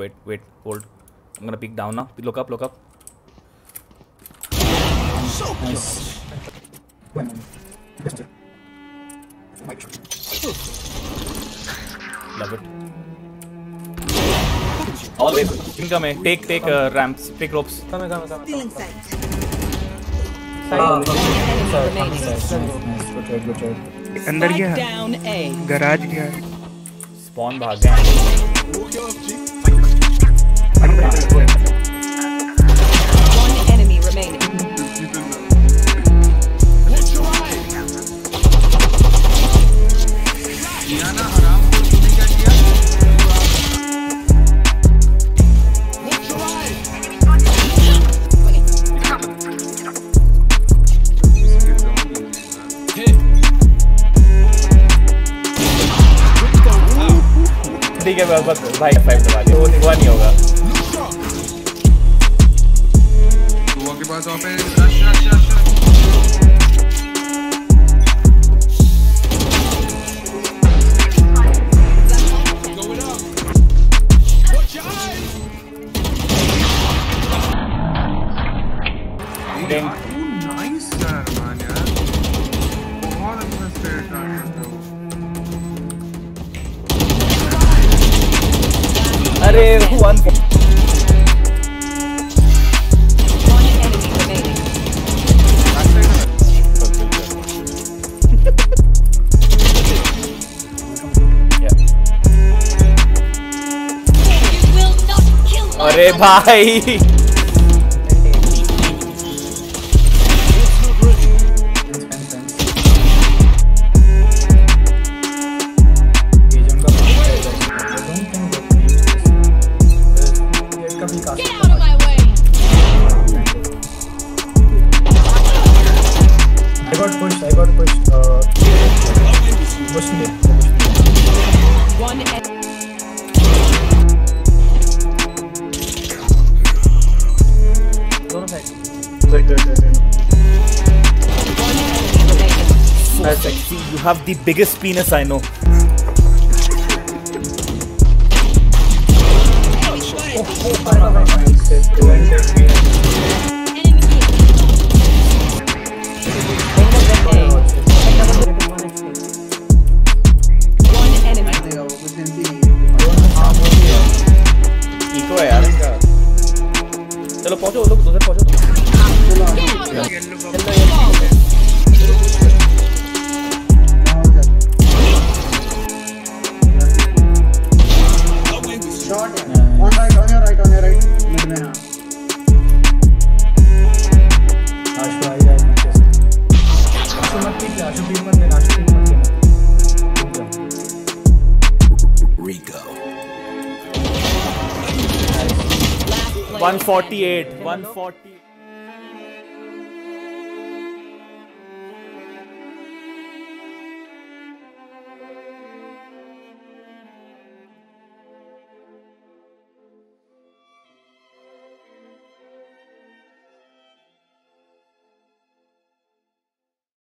Wait, hold. I'm gonna peek down now. Look up. So nice. Love it. Always income. Take ramps. Take ropes. Stealing side. अंदर गया garage गया spawn भाग गया ठीक है बस भाई फाइव दबा दे वो हुआ नहीं होगा तो के पास ऑफ है नाइस यार मान यार बहुत अच्छा स्टेट था अरे वन अरे भाई I got pushed. One enemy. One enemy. You have the biggest penis I know. चलो पहुंचो लोग उधर पहुंचो Rico 148.